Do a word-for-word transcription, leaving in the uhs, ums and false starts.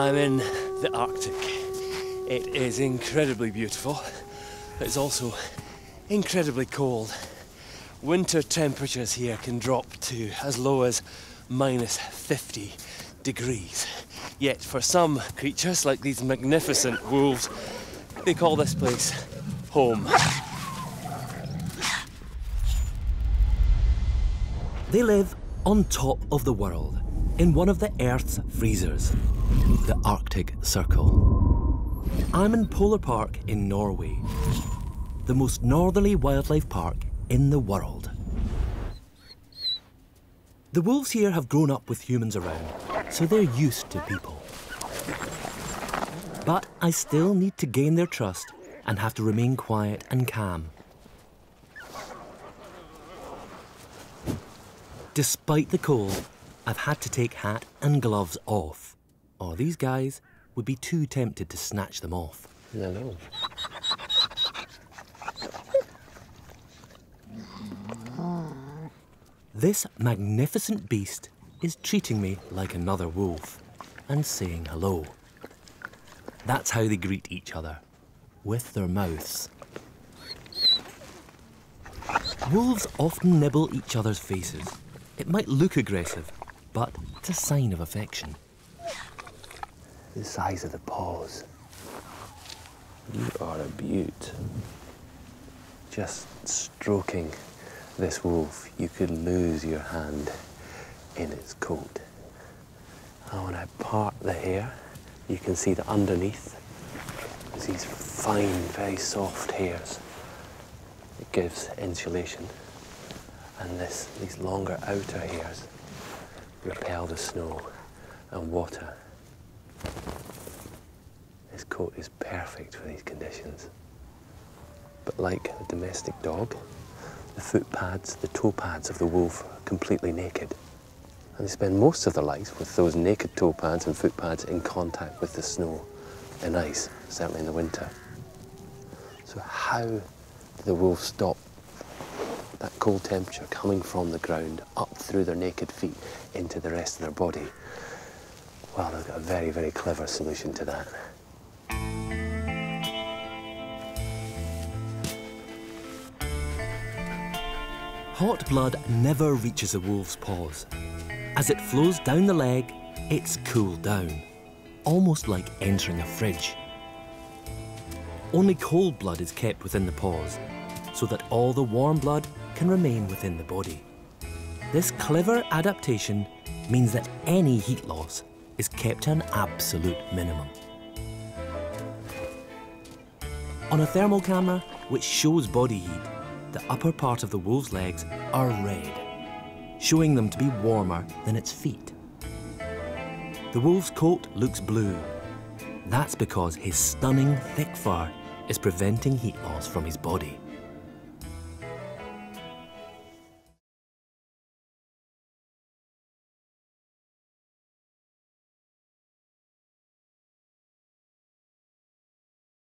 I'm in the Arctic. It is incredibly beautiful. It's also incredibly cold. Winter temperatures here can drop to as low as minus fifty degrees. Yet for some creatures, like these magnificent wolves, they call this place home. They live on top of the world, in one of the Earth's freezers, the Arctic Circle. I'm in Polar Park in Norway, the most northerly wildlife park in the world. The wolves here have grown up with humans around, so they're used to people. But I still need to gain their trust and have to remain quiet and calm. Despite the cold, I've had to take hat and gloves off, or these guys would be too tempted to snatch them off. Hello. This magnificent beast is treating me like another wolf and saying hello. That's how they greet each other, with their mouths. Wolves often nibble each other's faces. It might look aggressive, but it's a sign of affection. The size of the paws. You are a beaut. Just stroking this wolf, you could lose your hand in its coat. And when I part the hair, you can see that underneath is these fine, very soft hairs. It gives insulation. And this, these longer outer hairs repel the snow and water. This coat is perfect for these conditions. But like a domestic dog, the foot pads, the toe pads of the wolf are completely naked. And they spend most of their lives with those naked toe pads and foot pads in contact with the snow and ice, certainly in the winter. So how do the wolves stop that cold temperature coming from the ground up through their naked feet into the rest of their body? Well, they've got a very, very clever solution to that. Hot blood never reaches a wolf's paws. As it flows down the leg, it's cooled down, almost like entering a fridge. Only cold blood is kept within the paws, so that all the warm blood can remain within the body. This clever adaptation means that any heat loss is kept to an absolute minimum. On a thermal camera, which shows body heat, the upper part of the wolf's legs are red, showing them to be warmer than its feet. The wolf's coat looks blue. That's because his stunning thick fur is preventing heat loss from his body.